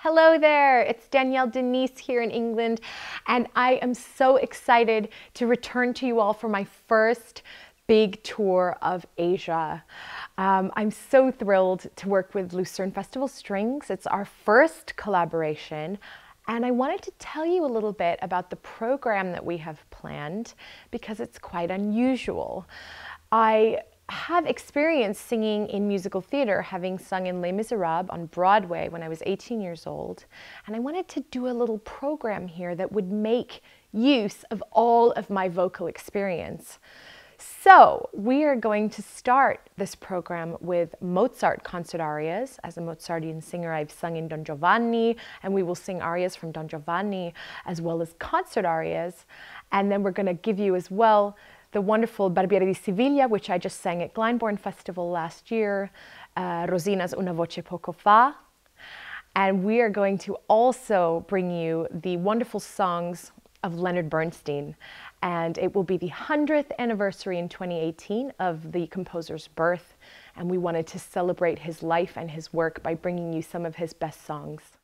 Hello there, it's Danielle de Niese here in England, and I am so excited to return to you all for my first big tour of Asia. I'm so thrilled to work with Lucerne Festival Strings. It's our first collaboration, and I wanted to tell you a little bit about the program that we have planned because it's quite unusual. I have experience singing in musical theater, having sung in Les Miserables on Broadway when I was 18 years old, and I wanted to do a little program here that would make use of all of my vocal experience. So we are going to start this program with Mozart concert arias. As a Mozartian singer, I've sung in Don Giovanni, and we will sing arias from Don Giovanni as well as concert arias. And then we're going to give you as well the wonderful Barbiere di Siviglia, which I just sang at Glyndebourne Festival last year, Rosina's Una Voce Poco Fa. And we are going to also bring you the wonderful songs of Leonard Bernstein. And it will be the 100th anniversary in 2018 of the composer's birth. And we wanted to celebrate his life and his work by bringing you some of his best songs.